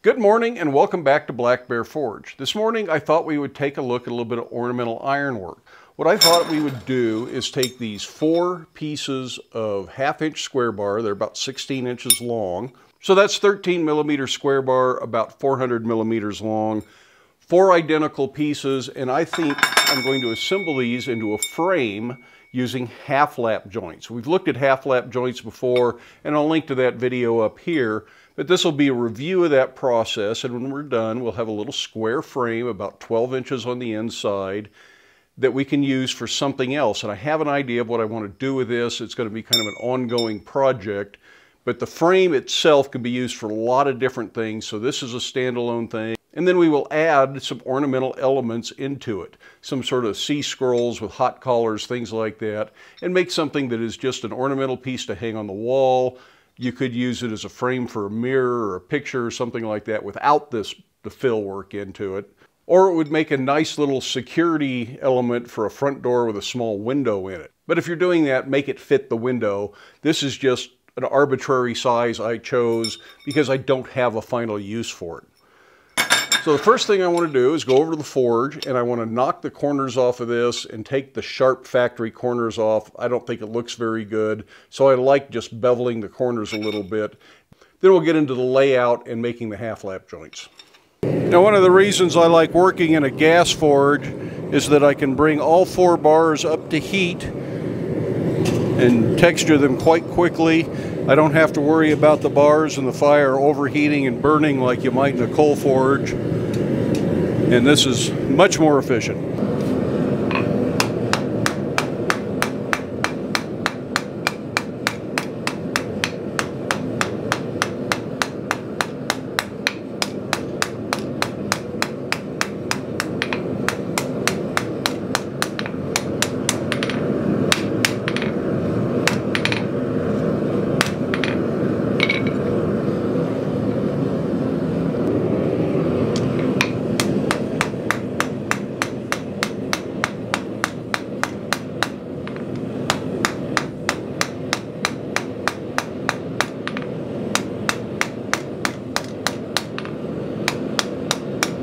Good morning and welcome back to Black Bear Forge. This morning I thought we would take a look at a little bit of ornamental ironwork. What I thought we would do is take these 4 pieces of 1/2 inch square bar. They're about 16 inches long. So that's 13 millimeter square bar, about 400 millimeters long. 4 identical pieces, and I think I'm going to assemble these into a frame using half lap joints. We've looked at half lap joints before, and I'll link to that video up here. But this will be a review of that process, and when we're done, we'll have a little square frame about 12 inches on the inside that we can use for something else. And I have an idea of what I want to do with this. It's going to be kind of an ongoing project, but the frame itself can be used for a lot of different things. So this is a standalone thing. And then we will add some ornamental elements into it, some sort of sea scrolls with hot collars, things like that, and make something that is just an ornamental piece to hang on the wall. You could use it as a frame for a mirror or a picture or something like that without the fill work into it. Or it would make a nice little security element for a front door with a small window in it. But if you're doing that, make it fit the window. This is just an arbitrary size I chose because I don't have a final use for it. So the first thing I want to do is go over to the forge, and I want to knock the corners off of this and take the sharp factory corners off. I don't think it looks very good, so I like just beveling the corners a little bit. Then we'll get into the layout and making the half lap joints. Now, one of the reasons I like working in a gas forge is that I can bring all 4 bars up to heat and texture them quite quickly. I don't have to worry about the bars and the fire overheating and burning like you might in a coal forge. And this is much more efficient.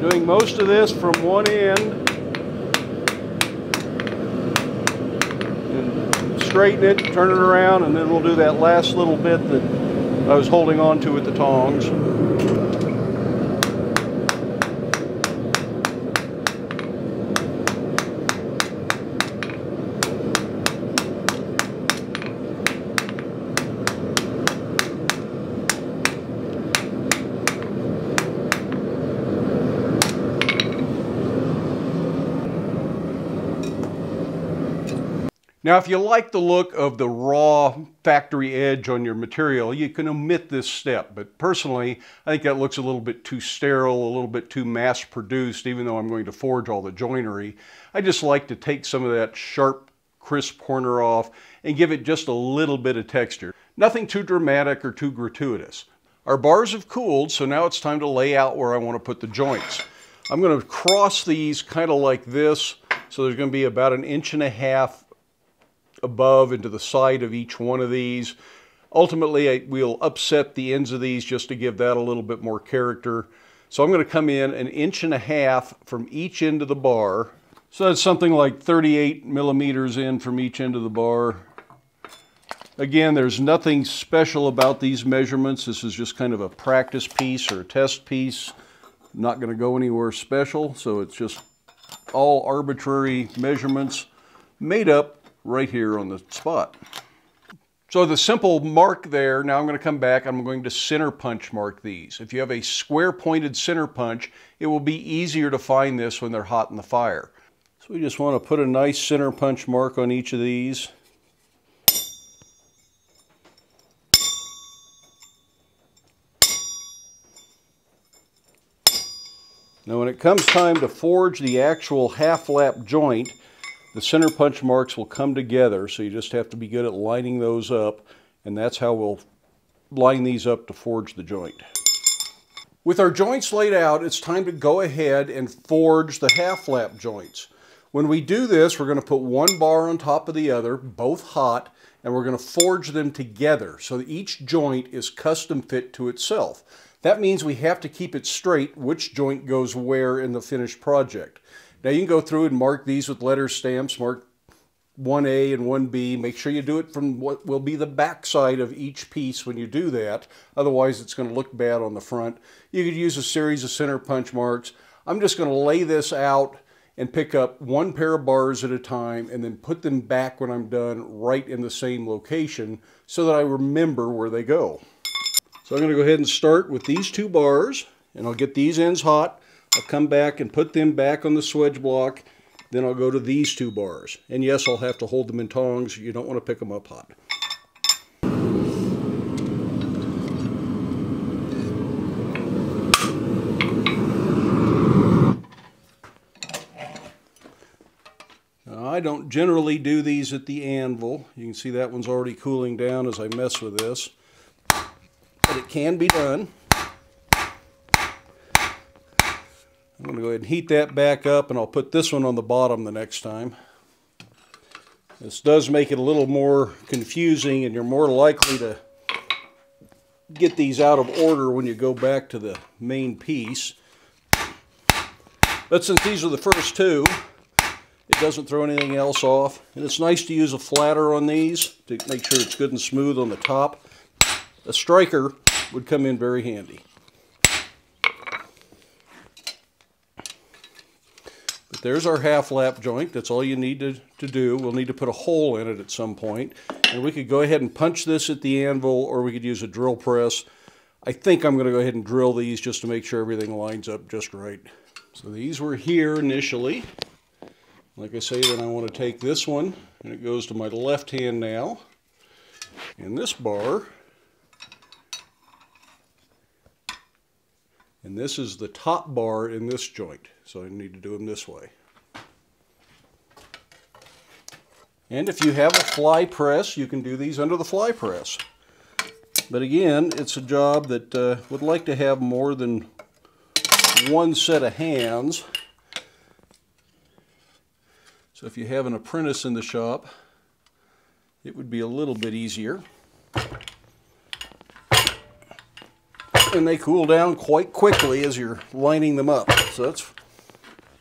Doing most of this from one end and straighten it, turn it around, and then we'll do that last little bit that I was holding on to with the tongs. Now, if you like the look of the raw factory edge on your material, you can omit this step. But personally, I think that looks a little bit too sterile, a little bit too mass-produced, even though I'm going to forge all the joinery. I just like to take some of that sharp, crisp corner off and give it just a little bit of texture. Nothing too dramatic or too gratuitous. Our bars have cooled, so now it's time to lay out where I want to put the joints. I'm going to cross these kind of like this, so there's going to be about 1.5 inches above and to the side of each one of these. Ultimately, we'll upset the ends of these just to give that a little bit more character. So I'm going to come in 1.5 inches from each end of the bar. So that's something like 38 millimeters in from each end of the bar. Again, there's nothing special about these measurements. This is just kind of a practice piece or a test piece. Not going to go anywhere special. So it's just all arbitrary measurements made up right here on the spot. So the simple mark there, now I'm going to come back, I'm going to center punch mark these. If you have a square pointed center punch, it will be easier to find this when they're hot in the fire. So we just want to put a nice center punch mark on each of these. Now when it comes time to forge the actual half lap joint, the center punch marks will come together, so you just have to be good at lining those up, and that's how we'll line these up to forge the joint. With our joints laid out, it's time to go ahead and forge the half lap joints. When we do this, we're going to put one bar on top of the other, both hot, and we're going to forge them together so that each joint is custom fit to itself. That means we have to keep it straight which joint goes where in the finished project. Now you can go through and mark these with letter stamps, mark 1A and 1B. Make sure you do it from what will be the back side of each piece when you do that. Otherwise it's going to look bad on the front. You could use a series of center punch marks. I'm just going to lay this out and pick up one pair of bars at a time and then put them back when I'm done right in the same location so that I remember where they go. So I'm going to go ahead and start with these two bars, and I'll get these ends hot. I'll come back and put them back on the swedge block. Then I'll go to these two bars. And yes, I'll have to hold them in tongs. You don't want to pick them up hot. I don't generally do these at the anvil. You can see that one's already cooling down as I mess with this. But it can be done. I'm going to go ahead and heat that back up, and I'll put this one on the bottom the next time. This does make it a little more confusing, and you're more likely to get these out of order when you go back to the main piece. But since these are the first two, it doesn't throw anything else off, and it's nice to use a flatter on these to make sure it's good and smooth on the top. A striker would come in very handy. But there's our half lap joint. That's all you need to do. We'll need to put a hole in it at some point, and we could go ahead and punch this at the anvil, or we could use a drill press. I think I'm going to go ahead and drill these just to make sure everything lines up just right. So these were here initially. Like I say, then I want to take this one, and it goes to my left hand now. And this bar, and this is the top bar in this joint, so I need to do them this way. And if you have a fly press, you can do these under the fly press. But again, it's a job that would like to have more than one set of hands. So if you have an apprentice in the shop, it would be a little bit easier. And they cool down quite quickly as you're lining them up. So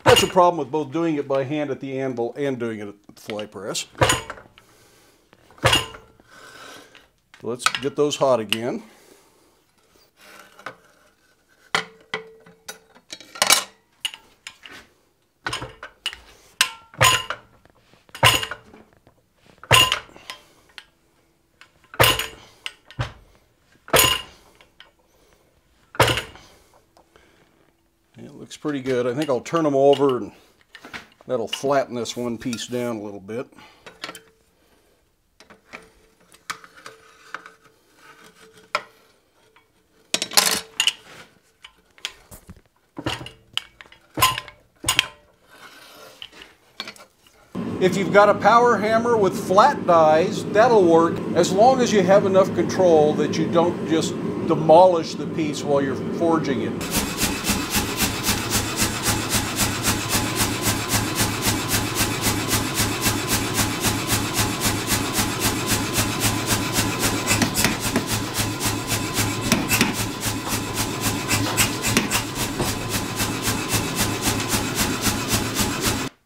that's a problem with both doing it by hand at the anvil and doing it at the fly press. Let's get those hot again. Looks pretty good. I think I'll turn them over, and that'll flatten this one piece down a little bit. If you've got a power hammer with flat dies, that'll work as long as you have enough control that you don't just demolish the piece while you're forging it.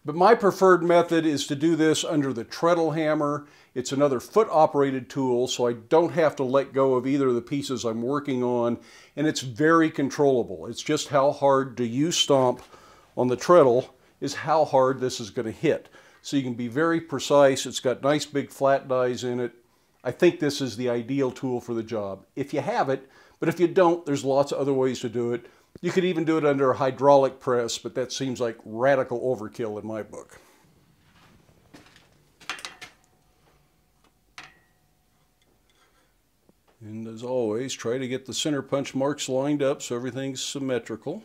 But my preferred method is to do this under the treadle hammer. It's another foot-operated tool, so I don't have to let go of either of the pieces I'm working on, and it's very controllable. It's just how hard do you stomp on the treadle is how hard this is going to hit. So you can be very precise. It's got nice big flat dies in it. I think this is the ideal tool for the job, if you have it, but if you don't, there's lots of other ways to do it. You could even do it under a hydraulic press, but that seems like radical overkill in my book. And as always, try to get the center punch marks lined up so everything's symmetrical.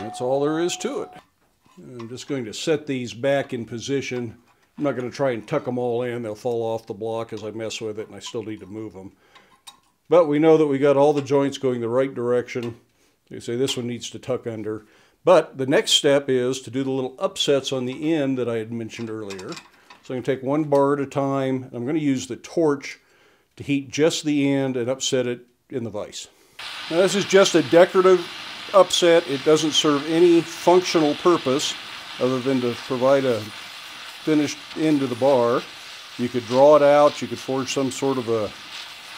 That's all there is to it. I'm just going to set these back in position I'm not going to try and tuck them all in. They'll fall off the block as I mess with it, and I still need to move them. But we know that we got all the joints going the right direction. You say this one needs to tuck under. But the next step is to do the little upsets on the end that I had mentioned earlier. So I'm going to take one bar at a time, and I'm going to use the torch to heat just the end and upset it in the vise. Now this is just a decorative upset. It doesn't serve any functional purpose other than to provide a finished end to the bar. You could draw it out, you could forge some sort of a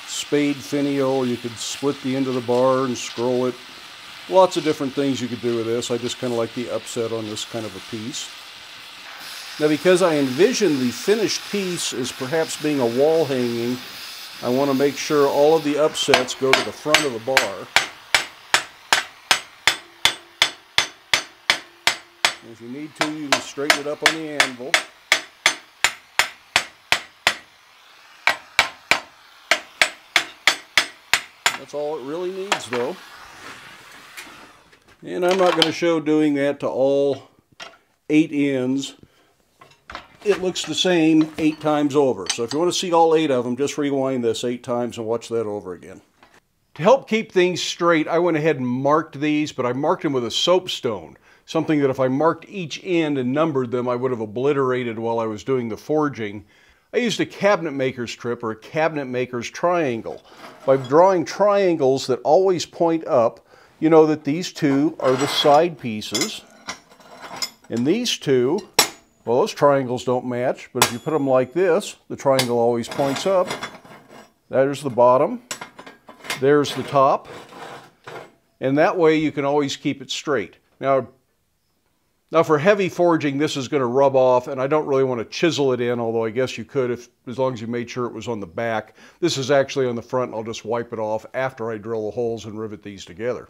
spade finial, you could split the end of the bar and scroll it. Lots of different things you could do with this. I just kind of like the upset on this kind of a piece. Now because I envision the finished piece as perhaps being a wall hanging, I want to make sure all of the upsets go to the front of the bar. If you need to, you can straighten it up on the anvil. That's all it really needs, though. And I'm not going to show doing that to all 8 ends. It looks the same 8 times over. So if you want to see all 8 of them, just rewind this 8 times and watch that over again. To help keep things straight, I went ahead and marked these, but I marked them with a soapstone. Something that if I marked each end and numbered them, I would have obliterated while I was doing the forging. I used a cabinet maker's trip, or a cabinet maker's triangle. By drawing triangles that always point up, you know that these two are the side pieces. And these two, well, those triangles don't match, but if you put them like this, the triangle always points up. There's the bottom, there's the top, and that way you can always keep it straight. Now for heavy forging, this is going to rub off, and I don't really want to chisel it in, although I guess you could as long as you made sure it was on the back. This is actually on the front, and I'll just wipe it off after I drill the holes and rivet these together.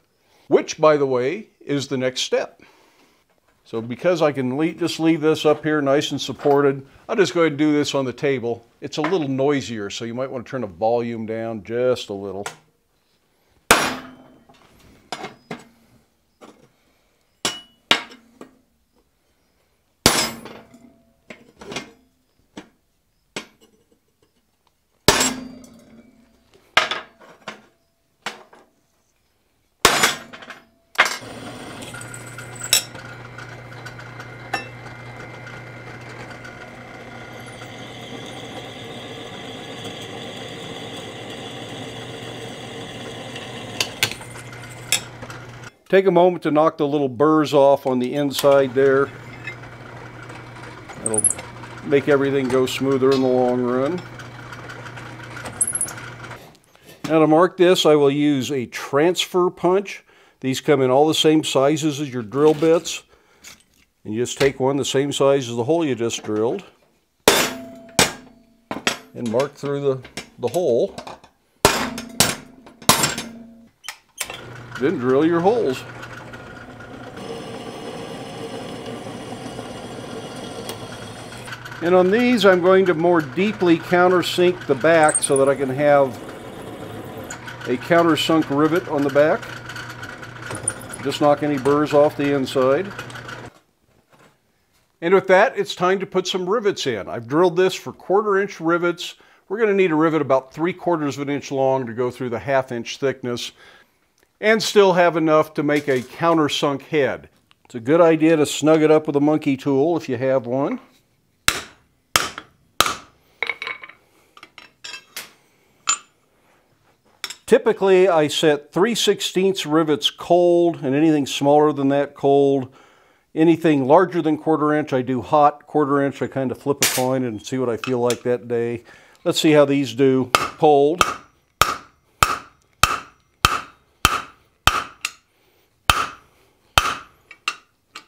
Which, by the way, is the next step. So because I can just leave this up here nice and supported, I'll just go ahead and do this on the table. It's a little noisier, so you might want to turn the volume down just a little. Take a moment to knock the little burrs off on the inside there. That'll make everything go smoother in the long run. Now to mark this, I will use a transfer punch. These come in all the same sizes as your drill bits. And you just take one the same size as the hole you just drilled and mark through the hole. Then drill your holes. And on these, I'm going to more deeply countersink the back so that I can have a countersunk rivet on the back. Just knock any burrs off the inside. And with that, it's time to put some rivets in. I've drilled this for 1/4-inch rivets. We're going to need a rivet about 3/4 of an inch long to go through the 1/2-inch thickness, and still have enough to make a countersunk head. It's a good idea to snug it up with a monkey tool if you have one. Typically, I set 3/16 rivets cold, and anything smaller than that cold. Anything larger than 1/4 inch, I do hot. 1/4 inch, I kind of flip a coin and see what I feel like that day. Let's see how these do cold.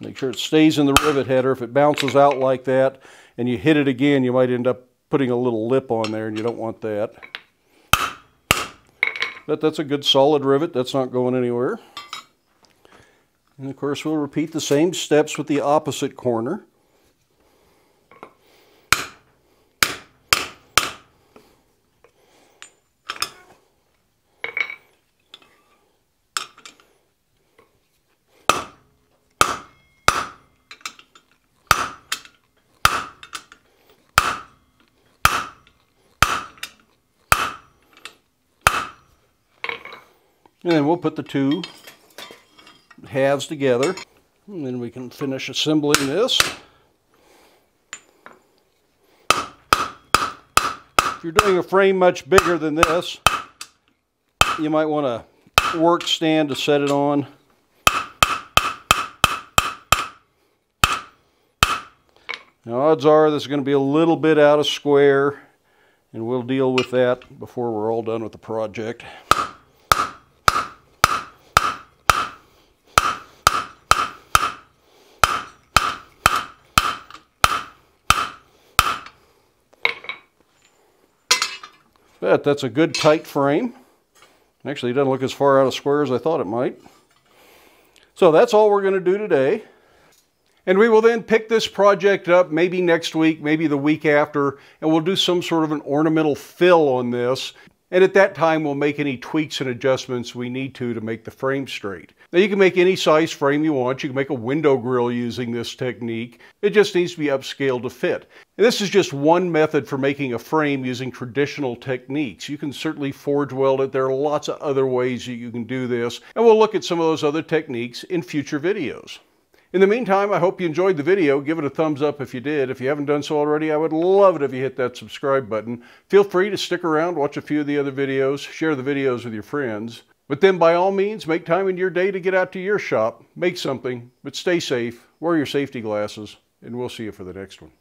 Make sure it stays in the rivet header. If it bounces out like that and you hit it again, you might end up putting a little lip on there, and you don't want that. But that's a good solid rivet. That's not going anywhere. And of course, we'll repeat the same steps with the opposite corner. And then we'll put the two halves together, and then we can finish assembling this. If you're doing a frame much bigger than this, you might want a work stand to set it on. Now, odds are this is going to be a little bit out of square, and we'll deal with that before we're all done with the project. But that's a good tight frame. Actually, it doesn't look as far out of square as I thought it might. So that's all we're going to do today. And we will then pick this project up maybe next week, maybe the week after, and we'll do some sort of an ornamental fill on this. And at that time, we'll make any tweaks and adjustments we need to make the frame straight. Now, you can make any size frame you want. You can make a window grill using this technique. It just needs to be upscaled to fit. And this is just one method for making a frame using traditional techniques. You can certainly forge weld it. There are lots of other ways that you can do this. And we'll look at some of those other techniques in future videos. In the meantime, I hope you enjoyed the video. Give it a thumbs up if you did. If you haven't done so already, I would love it if you hit that subscribe button. Feel free to stick around, watch a few of the other videos, share the videos with your friends. But then by all means, make time in your day to get out to your shop, make something, but stay safe, wear your safety glasses, and we'll see you for the next one.